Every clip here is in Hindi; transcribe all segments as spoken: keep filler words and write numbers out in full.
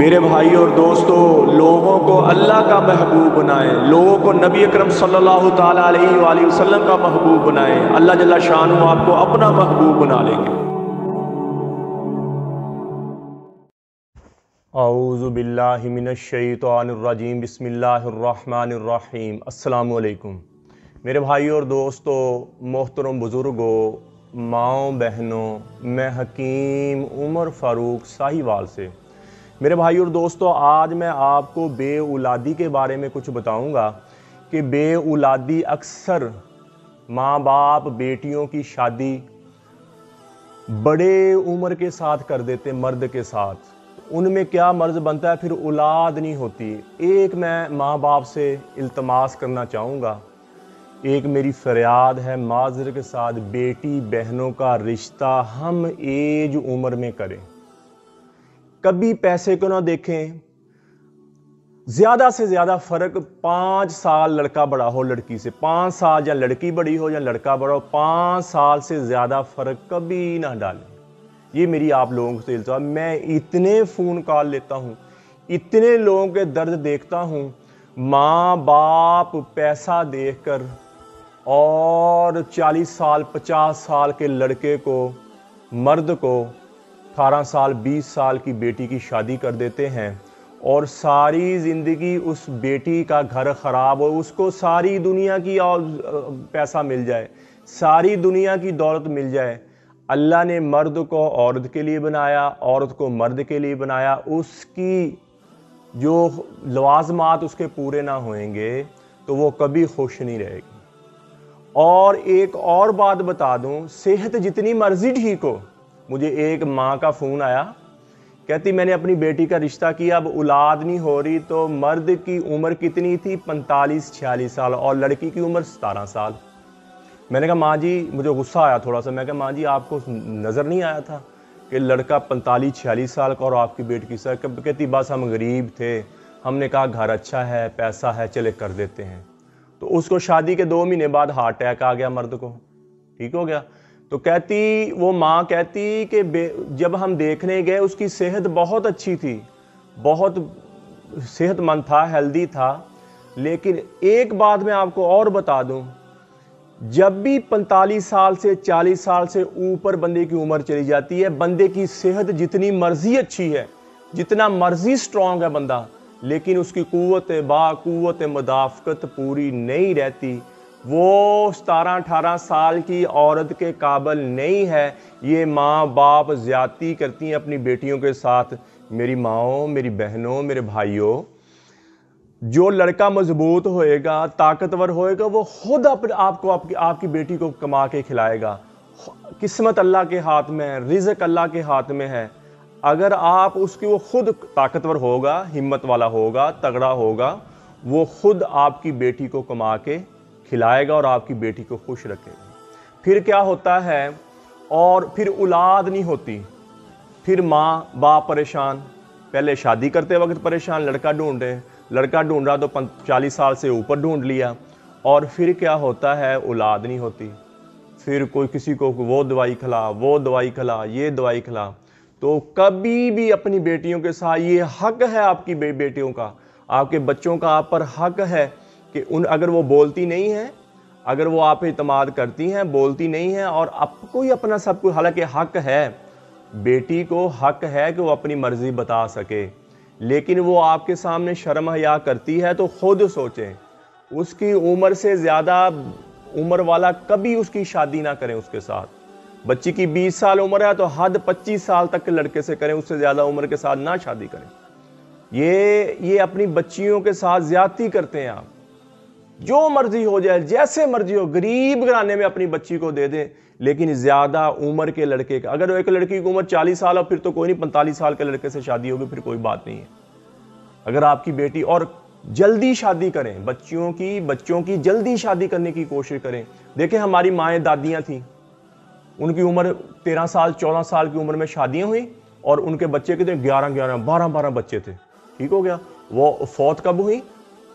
मेरे भाई और दोस्तों, लोगों को अल्लाह का महबूब बनाएं, लोगों को नबी अकरम सल्लल्लाहु ताला अलैहि वसल्लम का महबूब बनाएं। अल्लाह जल्ला शानू आपको अपना महबूब बना लेंगे। आऊज़ु बिल्लाहि मिनश शैतानिर रजीम, बिस्मिल्लाहिर रहमानिर रहीम। अस्सलामु अलैकुम मेरे भाई और दोस्तों, मोहतरम बुज़ुर्गों, माओं बहनों, मैं हकीम उमर फारूक साहिवाल से। मेरे भाई और दोस्तों, आज मैं आपको बे औलादी के बारे में कुछ बताऊंगा कि बे औलादी अक्सर माँ बाप बेटियों की शादी बड़े उम्र के साथ कर देते, मर्द के साथ। उनमें क्या मर्ज बनता है, फिर औलाद नहीं होती। एक मैं माँ बाप से इल्तमास करना चाहूँगा, एक मेरी फरियाद है माजर के साथ, बेटी बहनों का रिश्ता हम एज उम्र में करें। कभी पैसे को ना देखें, ज़्यादा से ज़्यादा फ़र्क पाँच साल लड़का बड़ा हो लड़की से, पाँच साल या लड़की बड़ी हो या लड़का बड़ा हो, पाँच साल से ज़्यादा फ़र्क कभी ना डालें। ये मेरी आप लोगों से इल्तजा। मैं इतने फ़ोन कॉल लेता हूँ, इतने लोगों के दर्द देखता हूँ, माँ बाप पैसा देखकर और चालीस साल पचास साल के लड़के को, मर्द को अठारह साल बीस साल की बेटी की शादी कर देते हैं और सारी ज़िंदगी उस बेटी का घर ख़राब हो, उसको सारी दुनिया की और पैसा मिल जाए, सारी दुनिया की दौलत मिल जाए। अल्लाह ने मर्द को औरत के लिए बनाया, औरत को मर्द के लिए बनाया। उसकी जो लवाजमात उसके पूरे ना होंगे तो वो कभी खुश नहीं रहेगी। और एक और बात बता दूँ, सेहत जितनी मर्जी ठीक हो। मुझे एक माँ का फ़ोन आया, कहती मैंने अपनी बेटी का रिश्ता किया, अब औलाद नहीं हो रही। तो मर्द की उम्र कितनी थी, पैंतालीस छियालीस साल, और लड़की की उम्र सतारह साल। मैंने कहा माँ जी, मुझे गुस्सा आया थोड़ा सा, मैं कहा माँ जी आपको नज़र नहीं आया था कि लड़का पैंतालीस छियालीस साल का और आपकी बेटी की सर। कहती बस हम गरीब थे, हमने कहा घर अच्छा है, पैसा है, चले कर देते हैं। तो उसको शादी के दो महीने बाद हार्ट अटैक आ गया, मर्द को ठीक हो गया। तो कहती वो माँ कहती कि जब हम देखने गए उसकी सेहत बहुत अच्छी थी, बहुत सेहतमंद था, हेल्दी था। लेकिन एक बात मैं आपको और बता दूं, जब भी पैंतालीस साल से चालीस साल से ऊपर बंदे की उम्र चली जाती है, बंदे की सेहत जितनी मर्जी अच्छी है, जितना मर्जी स्ट्रांग है बंदा, लेकिन उसकी कुव्वत बाकुव्वत मुदाफ़कत पूरी नहीं रहती। वो सतारह अठारह साल की औरत के काबिल नहीं है। ये माँ बाप ज़्यादती करती हैं अपनी बेटियों के साथ। मेरी माँओं, मेरी बहनों, मेरे भाइयों, जो लड़का मजबूत होएगा, ताकतवर होएगा, वो खुद अप, आपको आपकी आपकी बेटी को कमा के खिलाएगा। किस्मत अल्लाह के हाथ में है, रिज़्क अल्लाह के हाथ में है। अगर आप उसकी वो खुद ताकतवर होगा, हिम्मत वाला होगा, तगड़ा होगा, वो खुद आपकी बेटी को कमा के खिलाएगा और आपकी बेटी को खुश रखेगा। फिर क्या होता है, और फिर औलाद नहीं होती। फिर माँ बाप परेशान, पहले शादी करते वक्त परेशान, लड़का ढूंढे, लड़का ढूंढ रहा तो चालीस साल से ऊपर ढूंढ लिया, और फिर क्या होता है, औलाद नहीं होती। फिर कोई किसी को वो दवाई खिला, वो दवाई खिला, ये दवाई खिला। तो कभी भी अपनी बेटियों के साथ, ये हक है आपकी बे, बेटियों का, आपके बच्चों का आप पर हक है कि उन अगर वो बोलती नहीं है, अगर वो आप पे इतमाद करती हैं, बोलती नहीं है, और आपको ही अपना सब कुछ, हालांकि हक है बेटी को, हक है कि वो अपनी मर्ज़ी बता सके, लेकिन वो आपके सामने शर्म हया करती है तो खुद सोचें। उसकी उम्र से ज़्यादा उम्र वाला कभी उसकी शादी ना करें उसके साथ। बच्ची की बीस साल उम्र है तो हद पच्चीस साल तक के लड़के से करें, उससे ज़्यादा उम्र के साथ ना शादी करें। ये ये अपनी बच्चियों के साथ ज़्यादती करते हैं आप। जो मर्जी हो जाए, जैसे मर्जी हो, गरीब घराने में अपनी बच्ची को दे दें, लेकिन ज़्यादा उम्र के लड़के का, अगर एक लड़की की उम्र चालीस साल हो फिर तो कोई नहीं, पैंतालीस साल के लड़के से शादी होगी फिर कोई बात नहीं है। अगर आपकी बेटी, और जल्दी शादी करें बच्चियों की, बच्चों की जल्दी शादी करने की कोशिश करें। देखें हमारी माएँ दादियाँ थीं, उनकी उम्र तेरह साल चौदह साल की उम्र में शादियाँ हुई और उनके बच्चे कितने, ग्यारह ग्यारह बारह बारह बच्चे थे। ठीक हो गया, वो फौत कब हुई,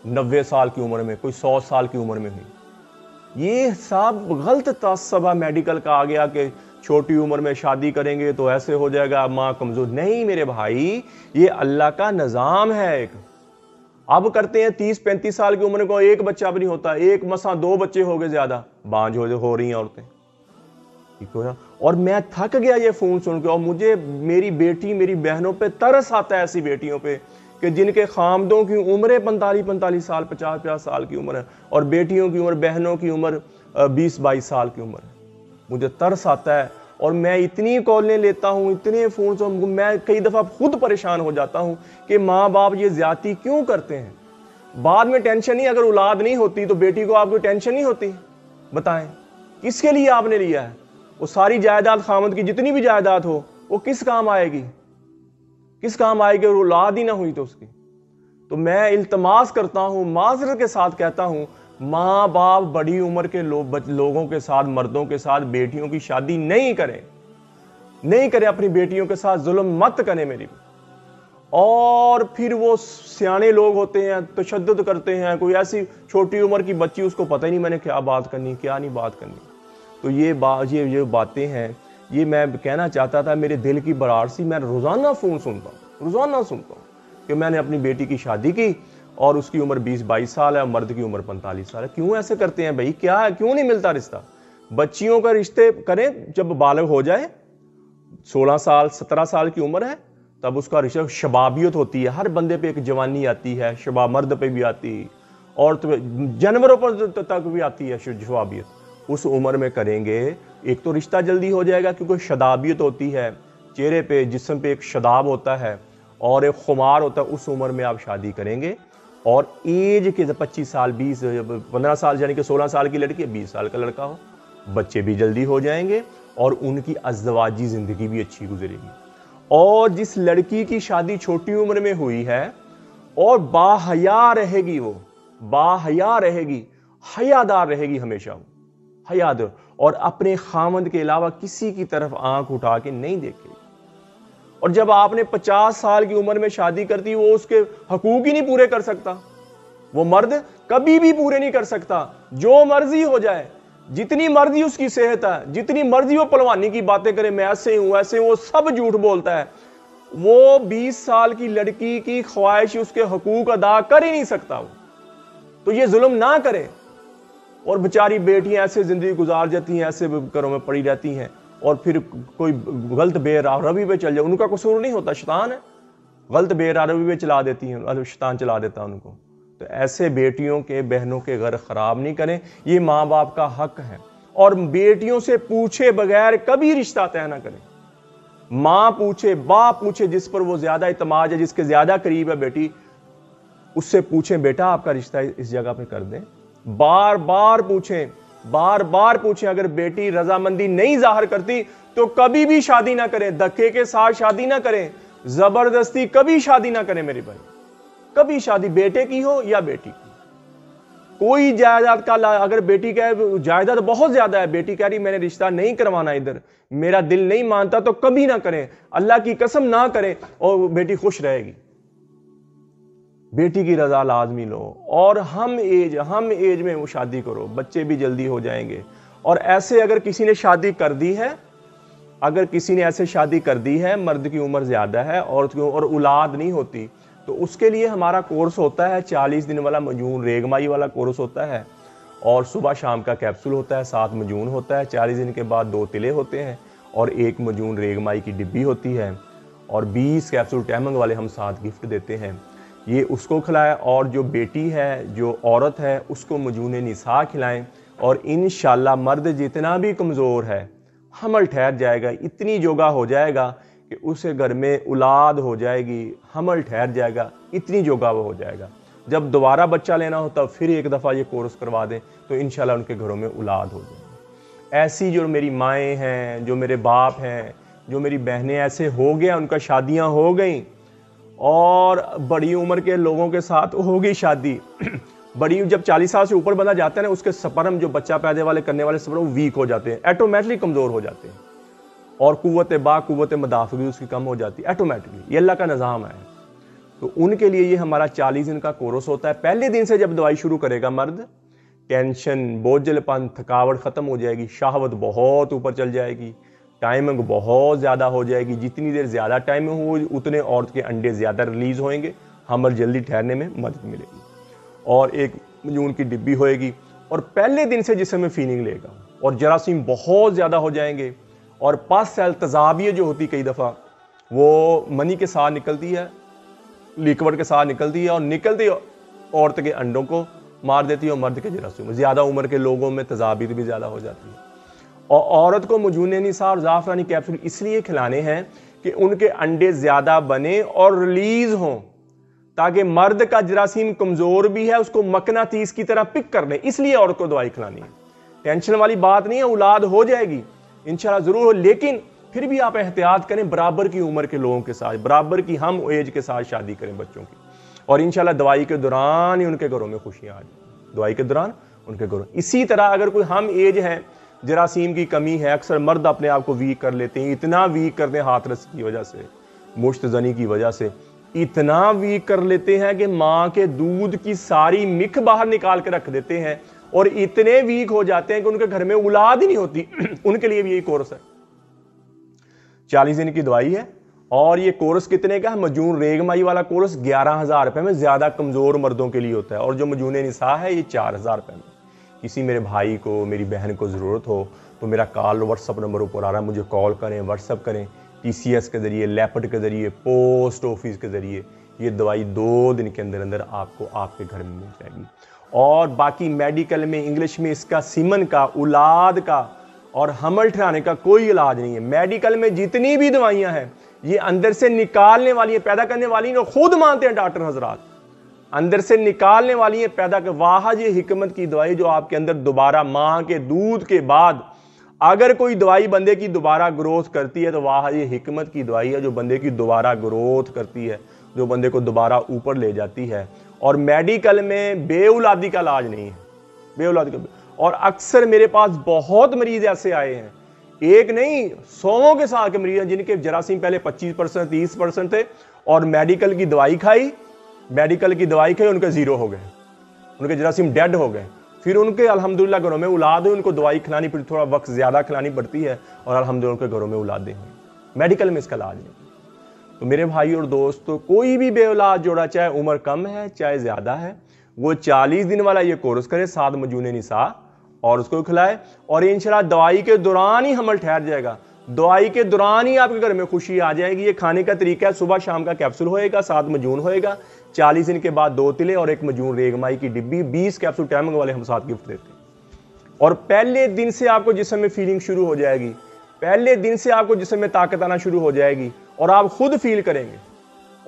नब्बे साल की उम्र में, कोई सौ साल की उम्र में हुई। ये सब गलत तस्सबा मेडिकल का आ गया कि छोटी उम्र में शादी करेंगे तो ऐसे हो जाएगा माँ कमज़ोर। नहीं मेरे भाई, ये अल्लाह का निज़ाम है। एक अब करते हैं तीस पैंतीस साल की उम्र को एक बच्चा भी नहीं होता, एक मसा दो बच्चे हो गए, ज़्यादा बांझ हो, हो रही हैं औरतें, ठीक हो ना। और मैं थक गया ये फ़ोन सुन के, और मुझे मेरी बेटी मेरी बहनों पे तरस आता है, ऐसी बेटियों पे कि जिनके खामदों की उम्रें पैंतालीस पैंतालीस साल पचास पचास साल की उम्र है, और बेटियों की उम्र बहनों की उम्र बीस बाईस साल की उम्र है। मुझे तरस आता है और मैं इतनी कॉलें लेता हूँ, इतने फ़ोन से, मैं कई दफ़ा खुद परेशान हो जाता हूँ कि माँ बाप ये ज़्यादती क्यों करते हैं। बाद में टेंशन ही, अगर औलाद नहीं होती तो बेटी को आपको टेंशन नहीं होती। बताएं किसके लिए आपने लिया है वो सारी जायदाद, खामद की जितनी भी जायदाद हो, वो किस काम आएगी, किस काम आएगी, और औलाद ही ना हुई तो उसकी। तो मैं इल्तमास करता हूँ, माजरत के साथ कहता हूँ, माँ बाप बड़ी उम्र के लो, बच, लोगों के साथ, मर्दों के साथ बेटियों की शादी नहीं करें, नहीं करें। अपनी बेटियों के साथ जुल्म मत करें मेरी। और फिर वो सियाने लोग होते हैं, तशद्दुद करते हैं, कोई ऐसी छोटी उम्र की बच्ची, उसको पता ही नहीं मैंने क्या बात करनी क्या नहीं बात करनी। तो ये बात ये ये बातें हैं, ये मैं कहना चाहता था, मेरे दिल की बरार सी। मैं रोज़ाना फ़ोन सुनता हूँ, रोज़ाना सुनता हूँ कि मैंने अपनी बेटी की शादी की और उसकी उम्र बीस बाईस साल है, मर्द की उम्र पैंतालीस साल है। क्यों ऐसे करते हैं भाई, क्या है, क्यों नहीं मिलता रिश्ता। बच्चियों का रिश्ते करें जब बालग हो जाए, सोलह साल सत्रह साल की उम्र है, तब उसका रिश्ता। शबाबियत होती है, हर बंदे पे एक जवानी आती है, शबाब मर्द पे भी आती है, औरत पे, जानवरों पर तक भी आती है शबाबियत। उस उम्र में करेंगे, एक तो रिश्ता जल्दी हो जाएगा, क्योंकि शदाबियत होती है, चेहरे पे जिस्म पे एक शदाब होता है और एक खुमार होता है। उस उम्र में आप शादी करेंगे, और एज के पच्चीस साल बीस पंद्रह साल, यानी कि सोलह साल की लड़की बीस साल का लड़का हो, बच्चे भी जल्दी हो जाएंगे और उनकी अज़दवाजी ज़िंदगी भी अच्छी गुजरेगी। और जिस लड़की की शादी छोटी उम्र में हुई है और बाहया रहेगी, वो बाहया रहेगी, हयादार रहेगी हमेशा, वो हयादार, और अपने खामद के अलावा किसी की तरफ आंख उठा के नहीं देखेगी। और जब आपने पचास साल की उम्र में शादी करती, वो उसके हकूक ही नहीं पूरे कर सकता, वो मर्द कभी भी पूरे नहीं कर सकता। जो मर्जी हो जाए, जितनी मर्जी उसकी सेहत है, जितनी मर्जी वो पलवानी की बातें करे, मैं ऐसे हूं ऐसे हूं, वो सब झूठ बोलता है। वो बीस साल की लड़की की ख्वाहिश, उसके हकूक अदा कर ही नहीं सकता वो। तो ये जुल्म ना करें। और बेचारी बेटियां ऐसे जिंदगी गुजार जाती हैं, ऐसे घरों में पड़ी रहती हैं, और फिर कोई गलत बेरारवी पे चल जाए, उनका कसूर नहीं होता, शैतान है, गलत बेरारवी पे चला देती हैं, शैतान चला देता है उनको। तो ऐसे बेटियों के बहनों के घर ख़राब नहीं करें, ये माँ बाप का हक है। और बेटियों से पूछे बगैर कभी रिश्ता तय ना करें। माँ पूछे, बाप पूछे, जिस पर वो ज़्यादा इतमाद है, जिसके ज़्यादा करीब है बेटी, उससे पूछें बेटा आपका रिश्ता इस जगह पर कर दें। बार बार पूछें, बार बार पूछें। अगर बेटी रजामंदी नहीं जाहिर करती तो कभी भी शादी ना करें, धक्के के साथ शादी ना करें, जबरदस्ती कभी शादी ना करें मेरे भाई, कभी शादी, बेटे की हो या बेटी की। कोई जायदाद का, अगर बेटी का जायदाद बहुत ज्यादा है, बेटी कह रही मैंने रिश्ता नहीं करवाना, इधर मेरा दिल नहीं मानता, तो कभी ना करें, अल्लाह की कसम ना करें, और बेटी खुश रहेगी। बेटी की रजा लाजमी लो, और हम एज हम एज में वो शादी करो, बच्चे भी जल्दी हो जाएंगे। और ऐसे अगर किसी ने शादी कर दी है, अगर किसी ने ऐसे शादी कर दी है, मर्द की उम्र ज़्यादा है, औरत की, और औलाद नहीं होती, तो उसके लिए हमारा कोर्स होता है चालीस दिन वाला, मजून रेग माई वाला कोर्स होता है, और सुबह शाम का कैप्सूल होता है, सात मजून होता है, चालीस दिन के बाद दो तिले होते हैं, और एक मजून रेग माई की डिब्बी होती है, और बीस कैप्सूल टैमंग वाले हम साथ गिफ्ट देते हैं, ये उसको खिलाएं। और जो बेटी है, जो औरत है, उसको मजून निशा खिलाएं। और इंशाल्लाह मर्द जितना भी कमज़ोर है, हमल ठहर जाएगा, इतनी जोगा हो जाएगा कि उसे घर में औलाद हो जाएगी, हमल ठहर जाएगा, इतनी जोगा वो हो जाएगा। जब दोबारा बच्चा लेना हो तब फिर एक दफ़ा ये कोर्स करवा दें, तो इंशाल्लाह उनके घरों में औलाद हो जाएगी। ऐसी जो मेरी माएँ हैं, जो मेरे बाप हैं, जो मेरी बहनें, ऐसे हो गया उनका शादियाँ हो गई, और बड़ी उम्र के लोगों के साथ होगी शादी। बड़ी जब चालीस साल से ऊपर बंदा जाता है ना, उसके स्पर्म जो बच्चा पैदा वाले करने वाले स्पर्म वीक हो जाते हैं, ऐटोमेटिकली कमज़ोर हो जाते हैं, और कुव्वत बा कुव्वत मदाफ़ भी उसकी कम हो जाती है ऐटोमेटिकली। ये अल्लाह का निज़ाम है। तो उनके लिए ये हमारा चालीस दिन का कोर्स होता है। पहले दिन से जब दवाई शुरू करेगा मर्द, टेंशन, बोझलपन, थकावट ख़त्म हो जाएगी, शहावत बहुत ऊपर चल जाएगी, टाइमिंग बहुत ज़्यादा हो जाएगी। जितनी देर ज़्यादा टाइमिंग होगी उतने औरत के अंडे ज़्यादा रिलीज़ होंगे, हमल जल्दी ठहरने में मदद मिलेगी। और एक मजून की डिब्बी होएगी और पहले दिन से जिसमें फीलिंग लेगा और जरासीम बहुत ज़्यादा हो जाएंगे। और पास सेल तजाविये जो होती कई दफ़ा वो मनी के साथ निकलती है, लिक्विड के साथ निकलती है और निकलती औरत के अंडों को मार देती है और मर्द के जरासीम। ज़्यादा उम्र के लोगों में तजावीर भी ज़्यादा हो जाती है। और औरत को मजून निशा और जाफरानी कैप्सूल इसलिए खिलाने हैं कि उनके अंडे ज़्यादा बने और रिलीज़ हों, ताकि मर्द का जरासीम कमज़ोर भी है उसको मकनातीस की तरह पिक कर ले। इसलिए औरत को दवाई खिलानी है। टेंशन वाली बात नहीं है, औलाद हो जाएगी इंशाल्लाह ज़रूर हो, लेकिन फिर भी आप एहतियात करें। बराबर की उम्र के लोगों के साथ, बराबर की हम एज के साथ शादी करें बच्चों की, और इंशाल्लाह दवाई के दौरान ही उनके घरों में खुशियाँ आ जाएंगी। दवाई के दौरान उनके घरों। इसी तरह अगर कोई हम एज हैं, जरासीम की कमी है, अक्सर मर्द अपने आप को वीक कर लेते हैं, इतना वीक करते हैं हाथरस की वजह से, मुश्त जनी की वजह से इतना वीक कर लेते हैं कि माँ के दूध की सारी मिख बाहर निकाल के रख देते हैं और इतने वीक हो जाते हैं कि उनके घर में औलाद ही नहीं होती। उनके लिए भी यही कोर्स है, चालीस दिन की दवाई है। और ये कोर्स कितने का है? मजून रेग माई वाला कोर्स ग्यारह हज़ार रुपये में ज़्यादा कमज़ोर मर्दों के लिए होता है, और जो मजून निशा है ये चार हज़ार रुपये में। किसी मेरे भाई को, मेरी बहन को ज़रूरत हो तो मेरा कॉल व्हाट्सअप नंबर ऊपर आ रहा है, मुझे कॉल करें, व्हाट्सअप करें। टीसीएस के ज़रिए, लैपट के ज़रिए, पोस्ट ऑफिस के ज़रिए ये दवाई दो दिन के अंदर अंदर आपको आपके घर में मिल जाएगी। और बाकी मेडिकल में, इंग्लिश में इसका सीमन का, औलाद का और हमल ठहराने का कोई इलाज नहीं है। मेडिकल में जितनी भी दवाइयाँ हैं ये अंदर से निकालने वाली है, पैदा करने वाली है। खुद मानते हैं डॉक्टर हजरात, अंदर से निकालने वाली है, पैदा कर। वाह, ये हिकमत की दवाई जो आपके अंदर दोबारा माँ के दूध के बाद अगर कोई दवाई बंदे की दोबारा ग्रोथ करती है तो वाह ये हिकमत की दवाई है जो बंदे की दोबारा ग्रोथ करती है, जो बंदे को दोबारा ऊपर ले जाती है। और मेडिकल में बेउलादी का इलाज नहीं है, बेउलादी का। और अक्सर मेरे पास बहुत मरीज ऐसे आए हैं, एक नहीं सौों के साथ के मरीज हैं, जिनके जरासीम पहले पच्चीस परसेंट तीस परसेंट थे और मेडिकल की दवाई खाई, मेडिकल की दवाई खाई, उनके ज़ीरो हो गए, उनके जरासीम डेड हो गए। फिर उनके अल्हम्दुलिल्लाह घरों में औलाद हुई, उनको दवाई खिलानी फिर थोड़ा वक्त ज़्यादा खिलानी पड़ती है और अल्हम्दुलिल्लाह उनके घरों में औलादें हुई। मेडिकल में इसका इलाज नहीं। तो मेरे भाई और दोस्तों, कोई भी बेऔलाद जोड़ा, चाहे उम्र कम है चाहे ज़्यादा है, वो चालीस दिन वाला ये कोर्स करे साथ मजून निशा और उसको खिलाए। और इंशाल्लाह दवाई के दौरान ही हमल ठहर जाएगा, दवाई के दौरान ही आपके घर में खुशी आ जाएगी। ये खाने का तरीका है, सुबह शाम का कैप्सूल होएगा, साथ मजून होएगा, चालीस दिन के बाद दो तिले और एक मजून रेगमाई की डिब्बी, बीस कैप्सूल टाइमिंग वाले हम साथ गिफ्ट देते हैं। और पहले दिन से आपको जिसम में फीलिंग शुरू हो जाएगी, पहले दिन से आपको जिसम में ताकत आना शुरू हो जाएगी और आप खुद फील करेंगे।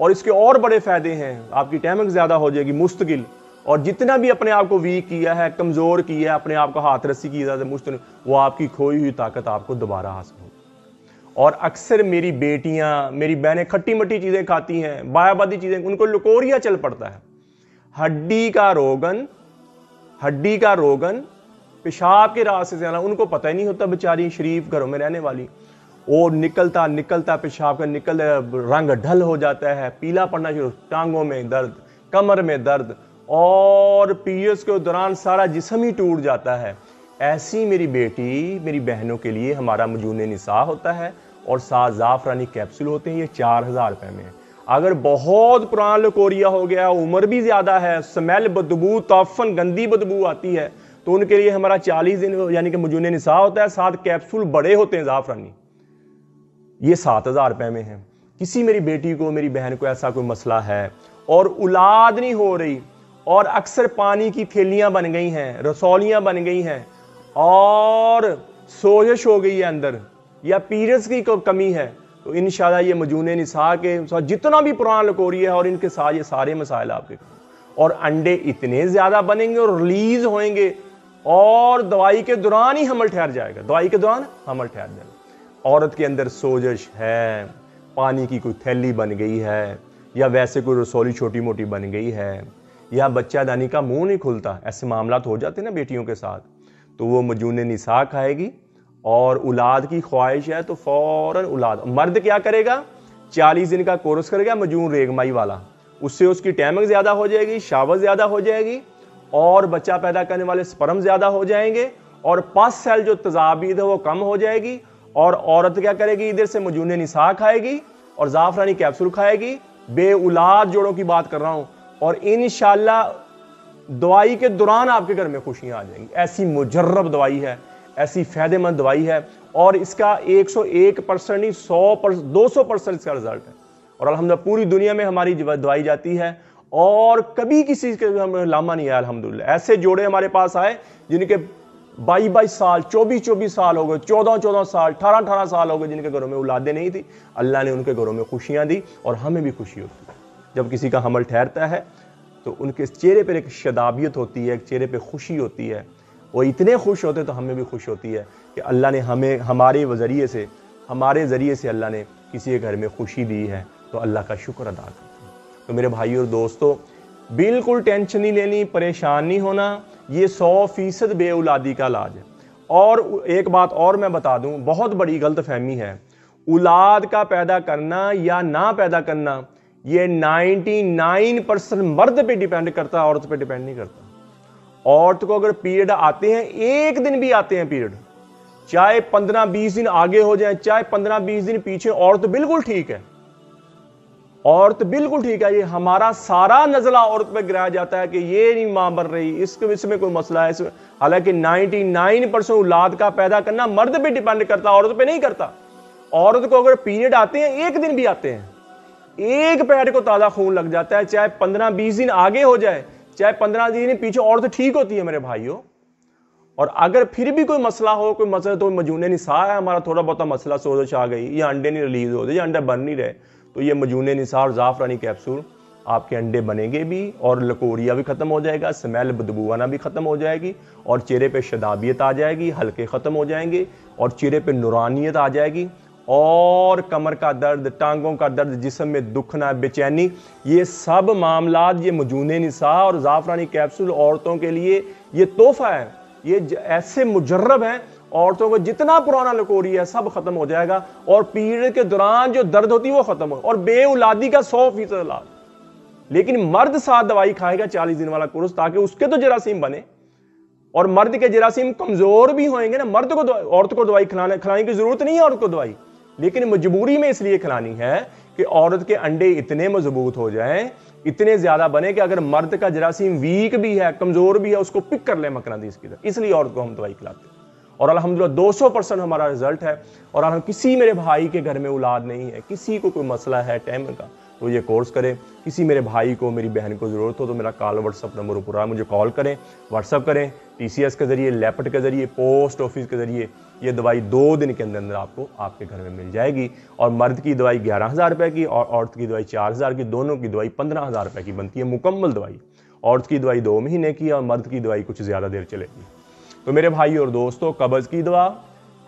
और इसके और बड़े फायदे हैं, आपकी टाइमिंग ज़्यादा हो जाएगी मुस्तकिल, और जितना भी अपने आप को वीक किया है, कमज़ोर किया है, अपने आप को हाथ रस्सी की ज़्यादा मुश्किल, वो आपकी खोई हुई ताकत आपको दोबारा हासिल होगी। और अक्सर मेरी बेटियां, मेरी बहनें खट्टी मट्टी चीज़ें खाती हैं, बायाबादी चीज़ें, उनको लुकोरिया चल पड़ता है, हड्डी का रोगन, हड्डी का रोगन पेशाब के रास्ते से आना, उनको पता ही नहीं होता। बेचारी शरीफ घरों में रहने वाली, और निकलता निकलता पेशाब का निकल रंग ढल हो जाता है, पीला पड़ना शुरू, टांगों में दर्द, कमर में दर्द, और पीरियड्स के दौरान सारा जिस्म ही टूट जाता है। ऐसी मेरी बेटी, मेरी बहनों के लिए हमारा मजून निशा होता है और साथ जाफरानी कैप्सूल होते हैं, ये चार हज़ार रुपये में। अगर बहुत पुराना कोरिया हो गया, उम्र भी ज़्यादा है, स्मेल बदबू तोफन गंदी बदबू आती है, तो उनके लिए हमारा चालीस दिन यानी कि मजून निशा होता है, साथ कैप्सूल बड़े होते हैं जाफरानी, ये सात हज़ार रुपये में है। किसी मेरी बेटी को, मेरी बहन को ऐसा कोई मसला है और औलाद नहीं हो रही, और अक्सर पानी की थैलियाँ बन गई हैं, रसौलियाँ बन गई हैं, और सोजिश हो गई है अंदर, या पीरियड्स की कमी है, तो इंशाल्लाह ये मजून निशा के साथ जितना भी पुराना लकोरिया है और इनके साथ ये सारे मसाइल आपके, और अंडे इतने ज़्यादा बनेंगे और रिलीज़ होंगे और दवाई के दौरान ही हमल ठहर जाएगा, दवाई के दौरान हमल ठहर जाएगा। औरत के अंदर सोजिश है, पानी की कोई थैली बन गई है, या वैसे कोई रसौली छोटी मोटी बन गई है, या बच्चा दानी का मुँह नहीं खुलता, ऐसे मामलात हो जाते हैं ना बेटियों के साथ, तो वो मजून निशा खाएगी। और औलाद की ख्वाहिश है तो फ़ौरन औलाद। मर्द क्या करेगा? चालीस दिन का कोर्स करेगा मजून रेगमाई वाला, उससे उसकी टाइमिंग ज़्यादा हो जाएगी, शावर ज़्यादा हो जाएगी, और बच्चा पैदा करने वाले स्पर्म ज़्यादा हो जाएंगे, और पास सेल जो तजावीद है वो कम हो जाएगी, और औरत क्या करेगी, इधर से मजून निशा खाएगी और जाफरानी कैप्सूल खाएगी। बे औलाद जोड़ों की बात कर रहा हूं, और इंशाल्लाह दवाई के दौरान आपके घर में खुशियां आ जाएंगी। ऐसी मुजर्रब दवाई है, ऐसी फायदेमंद दवाई है, और इसका एक सौ एक परसेंट नहीं दो सौ परसेंट इसका रिजल्ट है। और अल्हम्दुलिल्लाह पूरी दुनिया में हमारी दवाई जाती है और कभी किसी के हमें लामा नहीं आया अल्हम्दुलिल्लाह। ऐसे जोड़े हमारे पास आए जिनके बाईस बाईस साल, चौबीस चौबीस साल हो गए, चौदह चौदह साल, अठारह अठारह साल हो गए, जिनके घरों में औलादें नहीं थी, अल्लाह ने उनके घरों में खुशियाँ दी और हमें भी खुशी होती है। जब किसी का हमल ठहरता है तो उनके चेहरे पर एक शदाबियत होती है, एक चेहरे पर खुशी होती है, वो इतने खुश होते हैं तो हमें भी खुश होती है कि अल्लाह ने हमें हमारे ज़रिए से हमारे ज़रिए से अल्लाह ने किसी के घर में खुशी दी है, तो अल्लाह का शुक्र अदा करते हैं। तो मेरे भाई और दोस्तों, बिल्कुल टेंशन नहीं लेनी, परेशान नहीं होना, ये सौ फीसद बे औलादी का इलाज है। और एक बात और मैं बता दूं, बहुत बड़ी गलतफहमी है, औलाद का पैदा करना या ना पैदा करना ये निन्यानवे परसेंट मर्द पे डिपेंड करता है, औरत पे डिपेंड नहीं करता। औरत को अगर पीरियड आते हैं, एक दिन भी आते हैं पीरियड, चाहे पंद्रह बीस दिन आगे हो जाए, चाहे पंद्रह बीस दिन पीछे, औरत बिल्कुल ठीक है, औरत बिल्कुल ठीक है। ये हमारा सारा नजला औरत पे गिराया जाता है कि ये नहीं मां बन रही, इसको इसमें कोई मसला है। हालांकि निन्यानवे परसेंट औलाद का पैदा करना मर्द पे डिपेंड करता, औरत पे नहीं करता। औरत को अगर पीरियड आते हैं, एक दिन भी आते हैं, एक पैर को ताज़ा खून लग जाता है, चाहे पंद्रह बीस दिन आगे हो जाए, चाहे पंद्रह दिन पीछे, औरत ठीक होती है मेरे भाइयों। और अगर फिर भी कोई मसला हो, कोई मसला तो मजून निशा है, हमारा थोड़ा बहुत मसला सोच आ गई, या अंडे नहीं रिलीज होते, या अंडे बन नहीं रहे, तो ये मजून निशा और जाफरानी कैप्सूल आपके अंडे बनेंगे भी, और लकोरिया भी ख़त्म हो जाएगा, स्मेल बदबूआना भी ख़त्म हो जाएगी, और चेहरे पे शदाबियत आ जाएगी, हल्के ख़त्म हो जाएंगे, और चेहरे पे नुरानियत आ जाएगी, और कमर का दर्द, टांगों का दर्द, जिस्म में दुखना, बेचैनी, ये सब मामला ये मजून निशा और जाफरानी कैप्सूल औरतों के लिए ये तोहफ़ा है। ये ऐसे मुजर्रब हैं, औरतों को जितना पुराना लकोरी है सब खत्म हो जाएगा, और पीरियड के दौरान जो दर्द होती है वो खत्म हो, और बेउलादी का सौ फीसद इलाज। लेकिन मर्द साथ दवाई खाएगा चालीस दिन वाला कोर्स, ताकि उसके तो जरासीम बने, और मर्द के जरासीम कमजोर भी होंगे ना। मर्द को औरत को दवाई खिलाने खिलाने की जरूरत नहीं है औरत को दवाई, लेकिन मजबूरी में इसलिए खिलानी है कि औरत के अंडे इतने मजबूत हो जाएं, इतने ज्यादा बने कि अगर मर्द का जरासीम वीक भी है, कमजोर भी है, उसको पिक कर ले मकनादीस की तरह, इसलिए औरत को हम दवाई खिलाते हैं। और अल्हम्दुलिल्लाह दो सौ परसेंट हमारा रिजल्ट है। और अगर किसी मेरे भाई के घर में औलाद नहीं है, किसी को कोई मसला है टाइम का, तो ये कोर्स करें। किसी मेरे भाई को, मेरी बहन को ज़रूरत हो तो मेरा कॉल व्हाट्सअप नंबर ऊपर आ, मुझे कॉल करें, व्हाट्सअप करें, टीसीएस के ज़रिए, लैपट के ज़रिए, पोस्ट ऑफिस के ज़रिए ये दवाई दो दिन के अंदर अंदर आपको आपके घर में मिल जाएगी। और मर्द की दवाई ग्यारह हज़ार रुपये की और औरत की दवाई चार हज़ार की, दोनों की दवाई पंद्रह हज़ार रुपये की बनती है मुकम्मल दवाई। औरत की दवाई दो महीने की और मर्द की दवाई कुछ ज़्यादा देर चलेगी। तो मेरे भाई और दोस्तों, कब्ज़ की दवा,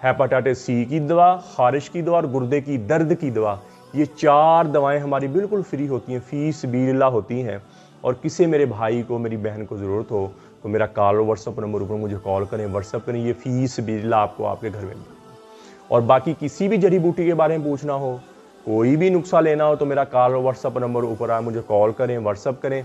हेपाटाइटिस सी की दवा, खारिश की दवा और गुर्दे की दर्द की दवा, ये चार दवाएं हमारी बिल्कुल फ्री होती हैं, फीस सबीलिल्लाह होती हैं। और किसी मेरे भाई को, मेरी बहन को ज़रूरत हो तो मेरा कॉल व्हाट्सअप नंबर ऊपर मुझे कॉल करें, व्हाट्सअप करें, ये फीस सबीलिल्लाह आपको आपके घर में मिलेगी। और बाकी किसी भी जड़ी बूटी के बारे में पूछना हो, कोई भी नुस्खा लेना हो, तो मेरा कॉल व्हाट्सअप नंबर ऊपर आए, मुझे कॉल करें, व्हाट्सअप करें,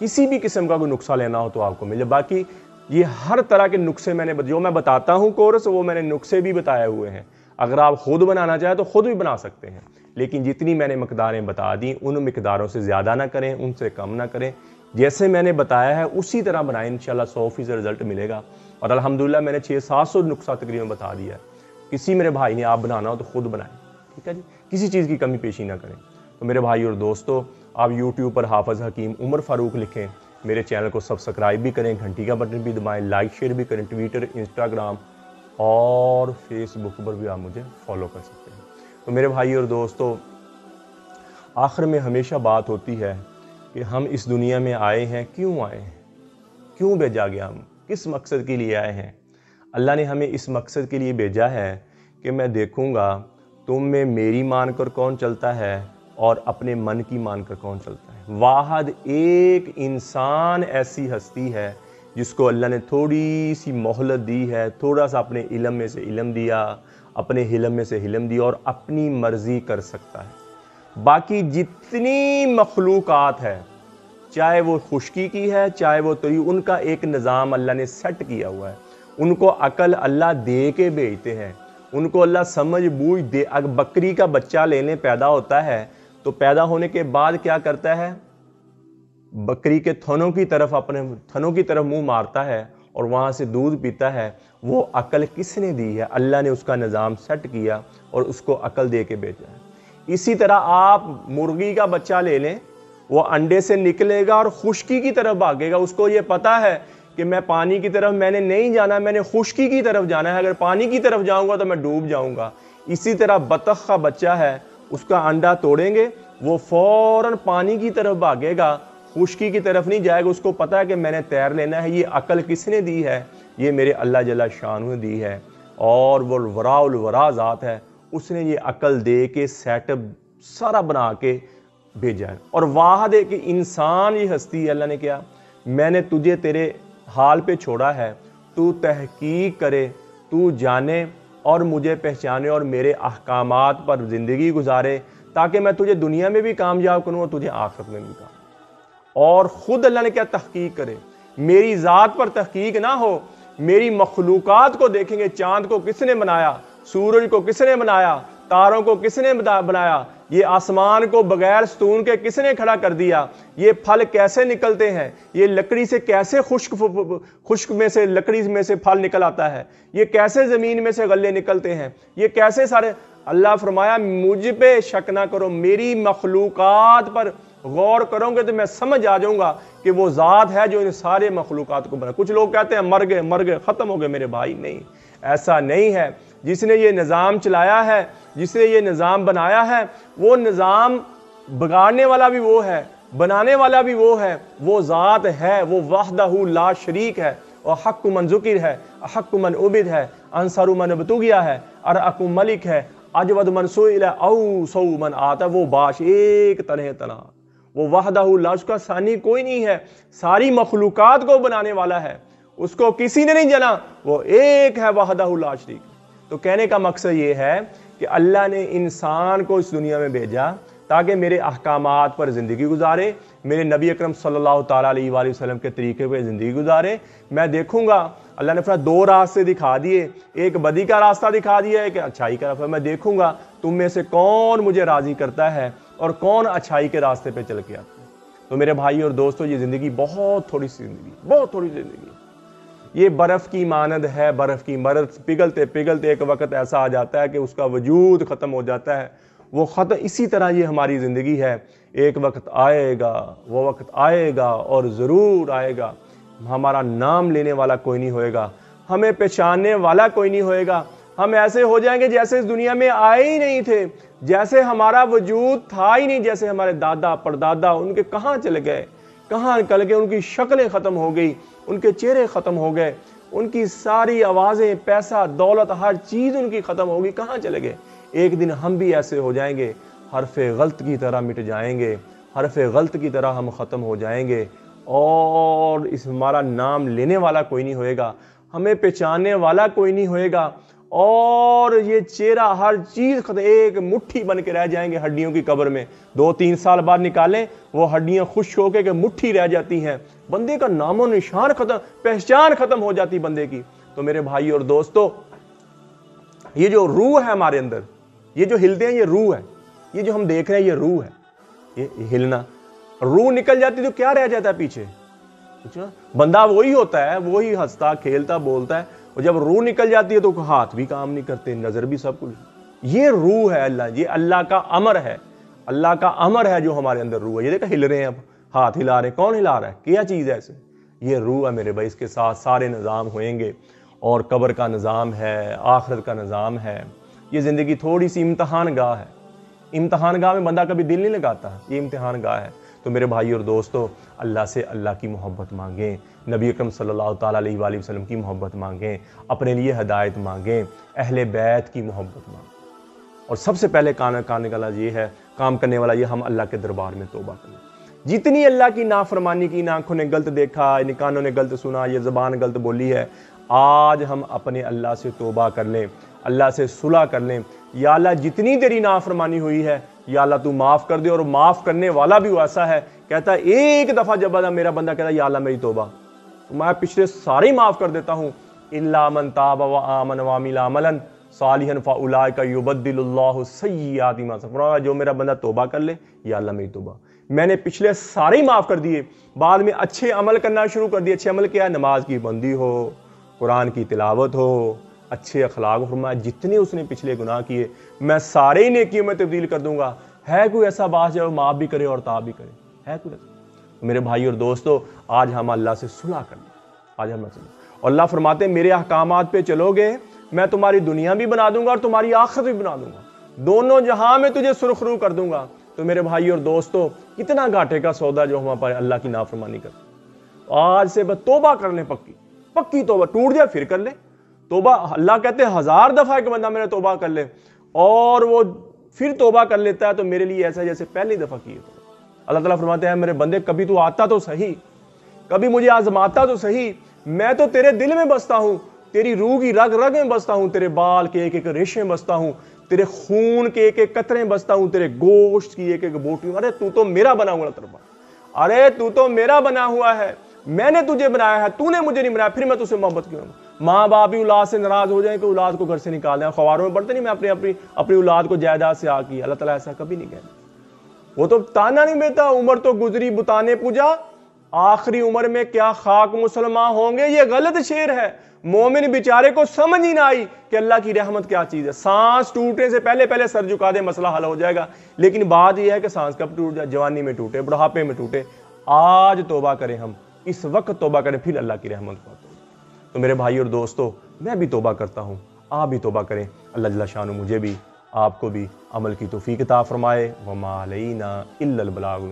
किसी भी किस्म का कोई नुस्खा लेना हो तो आपको मिले। बाकी ये हर तरह के नुस्खे मैंने जो मैं बताता हूँ कोर्स, वो मैंने नुस्खे भी बताए हुए हैं। अगर आप खुद बनाना चाहें तो खुद भी बना सकते हैं, लेकिन जितनी मैंने मकदारें बता दी उन मकदारों से ज़्यादा ना करें, उनसे कम ना करें, जैसे मैंने बताया है उसी तरह बनाएं, इंशाल्लाह सौ फीसद रिजल्ट मिलेगा। और अल्हम्दुलिल्लाह मैंने छः सात सौ नुस्खा तकरीबन बता दिया है। किसी मेरे भाई ने आप बनाना हो तो खुद बनाएं, ठीक है जी, किसी चीज़ की कमी पेशी ना करें। तो मेरे भाई और दोस्तों, आप यूट्यूब पर हाफिज़ हकीम उमर फारूक लिखें, मेरे चैनल को सब्सक्राइब भी करें, घंटी का बटन भी दबाएं, लाइक शेयर भी करें। ट्विटर, इंस्टाग्राम और फेसबुक पर भी आप मुझे फॉलो कर सकते हैं। तो मेरे भाई और दोस्तों, आखिर में हमेशा बात होती है कि हम इस दुनिया में आए हैं, क्यों आए हैं, क्यों भेजा गया, हम किस मकसद के लिए आए हैं। अल्लाह ने हमें इस मकसद के लिए भेजा है कि मैं देखूँगा तुम में मेरी मानकर कौन चलता है और अपने मन की मानकर कौन चलता है। वाहद एक इंसान ऐसी हस्ती है जिसको अल्लाह ने थोड़ी सी मोहलत दी है, थोड़ा सा अपने इलम में से इलम दिया, अपने हिलम में से हिलम दिया, और अपनी मर्ज़ी कर सकता है। बाकी जितनी मखलूक़ात है, चाहे वो खुश्की की है, चाहे वो तरी, उनका एक निज़ाम अल्लाह ने सेट किया हुआ है। उनको अकल अल्लाह दे के भेजते हैं, उनको अल्लाह समझ बूझ दे। अगर बकरी का बच्चा लेने पैदा होता है तो पैदा होने के बाद क्या करता है, बकरी के थनों की तरफ अपने थनों की तरफ मुंह मारता है और वहाँ से दूध पीता है। वो अकल किसने दी है? अल्लाह ने उसका निज़ाम सेट किया और उसको अकल दे के भेजा है। इसी तरह आप मुर्गी का बच्चा ले लें, वो अंडे से निकलेगा और खुश्की की तरफ भागेगा। उसको ये पता है कि मैं पानी की तरफ मैंने नहीं जाना, मैंने खुश्की की तरफ जाना है। अगर पानी की तरफ जाऊंगा तो मैं डूब जाऊंगा। इसी तरह बतख का बच्चा है, उसका अंडा तोड़ेंगे, वो फौरन पानी की तरफ भागेगा, खुश्की की तरफ नहीं जाएगा। उसको पता है कि मैंने तैर लेना है। ये अकल किसने दी है? ये मेरे अल्लाह जल्ला शान ने दी है, और वो वराउल वरा ज़ात है, उसने ये अकल दे के सेटअप सारा बना के भेजा है। और वाह दे कि इंसान ये हस्ती है, अल्लाह ने क्या मैंने तुझे तेरे हाल पे छोड़ा है, तू तहकीक करे, तू जाने और मुझे पहचाने और मेरे अहकामात पर ज़िंदगी गुजारे, ताकि मैं तुझे दुनिया में भी कामयाब करूँ और तुझे आखिरत में भी कामयाब। और ख़ुद अल्लाह ने क्या तहकीक करे, मेरी ज़ात पर तहकीक ना हो। मेरी मखलूक़ात को देखेंगे, चाँद को किसने बनाया, सूरज को किसने बनाया, तारों को किसने बनाया, ये आसमान को बगैर स्तून के किसने खड़ा कर दिया, ये फल कैसे निकलते हैं, ये लकड़ी से कैसे खुश्क खुश्क में से लकड़ी में से फल निकल आता है, ये कैसे ज़मीन में से गले निकलते हैं, ये कैसे सारे। अल्लाह फरमाया मुझ पे शक ना करो, मेरी मखलूक़ात पर गौर करोगे तो मैं समझ आ जाऊँगा कि वो ज़ात है जो इन सारे मखलूक़ात को बना। कुछ लोग कहते हैं मर गए मर गए ख़त्म हो गए मेरे भाई। नहीं, ऐसा नहीं है। जिसने ये निज़ाम चलाया है, जिसने ये निज़ाम बनाया है, वो निज़ाम बिगाड़ने वाला भी वो है, बनाने वाला भी वो है। वो ज़ात है, वो वहदहू ला शरीक है, और हक़ मन ज़ुकिर है, हक़ मन उबिद है, अंसारु मन बतुगिया है, अरअकु मलिक है, अजवद मन सोइला औसौ मन आता। वो बाश एक तरह तना, वो वहदहू ला शरीक, सानी कोई नहीं है। सारी मखलूक़ात को बनाने वाला है, उसको किसी ने नहीं जाना, वो एक है वहदहू ला शरीक। तो कहने का मकसद ये है कि अल्लाह ने इंसान को इस दुनिया में भेजा ताकि मेरे अहकामात पर ज़िंदगी गुजारे, मेरे नबी अकरम सल्लल्लाहु ताला अलैहि वसल्लम के तरीके पर ज़िंदगी गुजारे। मैं देखूंगा, अल्लाह ने अपना दो रास्ते दिखा दिए, एक बदी का रास्ता दिखा दिया, एक अच्छाई का रास्ता। मैं देखूंगा तुम में से कौन मुझे राज़ी करता है और कौन अच्छाई के रास्ते पर चल के आता है। तो मेरे भाई और दोस्तों, ये ज़िंदगी बहुत थोड़ी सी ज़िंदगी बहुत थोड़ी ज़िंदगी ये बर्फ़ की मानद है। बर्फ़ की मरद पिघलते पिघलते एक वक्त ऐसा आ जाता है कि उसका वजूद ख़त्म हो जाता है, वो ख़त्म। इसी तरह ये हमारी ज़िंदगी है, एक वक्त आएगा, वो वक्त आएगा और ज़रूर आएगा। हमारा नाम लेने वाला कोई नहीं होएगा, हमें पहचानने वाला कोई नहीं होएगा। हम ऐसे हो जाएंगे जैसे इस दुनिया में आए ही नहीं थे, जैसे हमारा वजूद था ही नहीं, जैसे हमारे दादा परदादा उनके कहाँ चले गए, कहाँ निकल गए। उनकी शक्लें ख़त्म हो गई, उनके चेहरे ख़त्म हो गए, उनकी सारी आवाज़ें, पैसा, दौलत, हर चीज़ उनकी ख़त्म होगी, कहाँ चले गए। एक दिन हम भी ऐसे हो जाएंगे, हरफ़े गलत की तरह मिट जाएंगे, हरफ़े गलत की तरह हम ख़त्म हो जाएंगे, और इस हमारा नाम लेने वाला कोई नहीं होएगा, हमें पहचानने वाला कोई नहीं होएगा, और ये चेहरा, हर चीज़ ख़त्म, एक मुट्ठी बन के रह जाएंगे हड्डियों की कब्र में। दो तीन साल बाद निकालें, वो हड्डियाँ खुश होके के मुट्ठी रह जाती हैं। बंदे का नामो निशान ख़त्म, पहचान ख़त्म हो जाती बंदे की। तो मेरे भाई और दोस्तों, ये जो रूह है हमारे अंदर, ये जो हिलते हैं ये रूह है, ये जो हम देख रहे हैं ये रूह है। ये हिलना, रूह निकल जाती तो क्या रह जाता है पीछे? बंदा वही होता है, वही हंसता, खेलता, बोलता है, और जब रूह निकल जाती है तो हाथ भी काम नहीं करते, नज़र भी, सब कुछ। ये रूह है अल्लाह, ये अल्लाह का अमर है, अल्लाह का अमर है जो हमारे अंदर रूह है। ये देखा हिल रहे हैं, अब हाथ हिला रहे हैं, कौन हिला रहा है, क्या चीज़ है ऐसे? ये रूह है मेरे भाई, इसके साथ सारे निज़ाम होएंगे। और कब्र का निज़ाम है, आखिरत का निज़ाम है। ये ज़िंदगी थोड़ी सी इम्तहान गाह है, इम्तहान गाह में बंदा कभी दिल नहीं लगाता, ये इम्तहान गाह है। तो मेरे भाई और दोस्तों, अल्लाह से अल्लाह की मोहब्बत मांगें, नबी अकरम सल्लल्लाहु ताला अलैहि वसल्लम की मोहब्बत मांगें, अपने लिए हदायत मांगें, अहले बैत की मोहब्बत मांगें। और सबसे पहले कान कान वाला ये है, काम करने वाला ये, हम अल्लाह के दरबार में तौबा करें। जितनी अल्लाह की नाफरमानी की, इन आँखों ने गलत देखा, इन कानों ने गलत सुना, ये ज़बान गलत बोली है, आज हम अपने अल्लाह से तौबा कर लें, अल्लाह से सुलह कर लें। या अल्लाह, जितनी तेरी नाफरमानी हुई है, या अल्लाह तू माफ़ कर दे। और माफ़ करने वाला भी वैसा है, कहता है एक दफ़ा जब मेरा बंदा कहता है या अल्लाह मेरी तौबा, तो मैं पिछले सारे माफ़ कर देता हूँ। इल्ला मन ताबा व आमन व अमिला अमलन सालिहन फ़ाउलाइका युबद्दिलुल्लाहु सय्यिआति हसनात, जो मेरा बंदा तोबा कर ले, या अल्लाह मेरी तोबा, मैंने पिछले सारे ही माफ़ कर दिए। बाद में अच्छे अमल करना शुरू कर दिए। अच्छे अमल क्या है? नमाज की बंदी हो, कुरान की तिलावत हो, अच्छे अखलाक। फरमाया जितने उसने पिछले गुनाह किए मैं सारे ही नेकियों में तब्दील कर दूंगा। है कोई ऐसा बात जो माफ़ भी करे और ताब भी करे? है कोई ऐसा? मेरे भाई और दोस्तों, आज हम अल्लाह से सुलह कर लें। आज हम और अल्लाह फरमाते मेरे अहकामात पे चलोगे मैं तुम्हारी दुनिया भी बना दूंगा और तुम्हारी आखिरत भी बना दूंगा, दोनों जहां में तुझे सुरखरू कर दूंगा। तो मेरे भाई और दोस्तों, कितना घाटे का सौदा जो हम पर अल्लाह की नाफरमानी कर। आज से बस तोबा कर ले, पक्की पक्की तोबा। टूट जाए फिर कर ले तोबा। अल्लाह कहते हैं हजार दफ़ा एक बंदा मेरा तोबा कर ले और वो फिर तोबा कर लेता है तो मेरे लिए ऐसा जैसे पहली दफ़ा किए। अल्लाह ताला फरमाते हैं मेरे बंदे कभी तू आता तो सही, कभी मुझे आजमाता तो सही, मैं तो तेरे दिल में बसता हूँ, तेरी रूह की रग रग में बसता हूँ, तेरे बाल के एक एक रेशे में बसता हूँ, तेरे खून के एक एक कतरे में बसता हूँ, तेरे गोश्त की एक एक बोटी। अरे तू तो मेरा बना हुआ तरफा, अरे तू तो मेरा बना हुआ है, मैंने तुझे बनाया है, तूने मुझे नहीं बनाया, फिर मैं तुझसे मोहब्बत क्यों? माँ बाप भी औलाद से नाराज हो जाए कि औलाद को घर से निकाल दें। अखबारों में पढ़ते नहीं मैं अपनी अपनी अपनी औलाद को जायदाद से आ की। अल्लाह ताला ऐसा कभी नहीं कहता। वो तो ताना नहीं देता, उम्र तो गुजरी बुताने पूजा, आखिरी उम्र में क्या खाक मुसलमान होंगे। ये गलत शेर है, मोमिन बेचारे को समझ ही ना आई कि अल्लाह की रहमत क्या चीज़ है। सांस टूटने से पहले पहले सर झुका दे, मसला हल हो जाएगा। लेकिन बात यह है कि सांस कब टूट जाए? जवानी में टूटे, बुढ़ापे में टूटे। आज तोबा करें, हम इस वक्त तोबा करें, फिर अल्लाह की रहमत पाते। तो मेरे भाई और दोस्तों, मैं भी तोबा करता हूँ, आप भी तोबा करें। अल्लाह जल्ला शानु मुझे भी आपको भी अमल की तौफीक अता फरमाए। वमा अलैना इल्लल बलाग।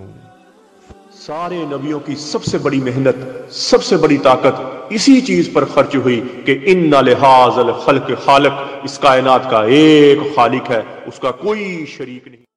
सारे नबियों की सबसे बड़ी मेहनत, सबसे बड़ी ताकत इसी चीज़ पर खर्च हुई कि इन्ना लिहाजल खल्क खालिक, इस कायनात का एक खालिक है, उसका कोई शरीक नहीं।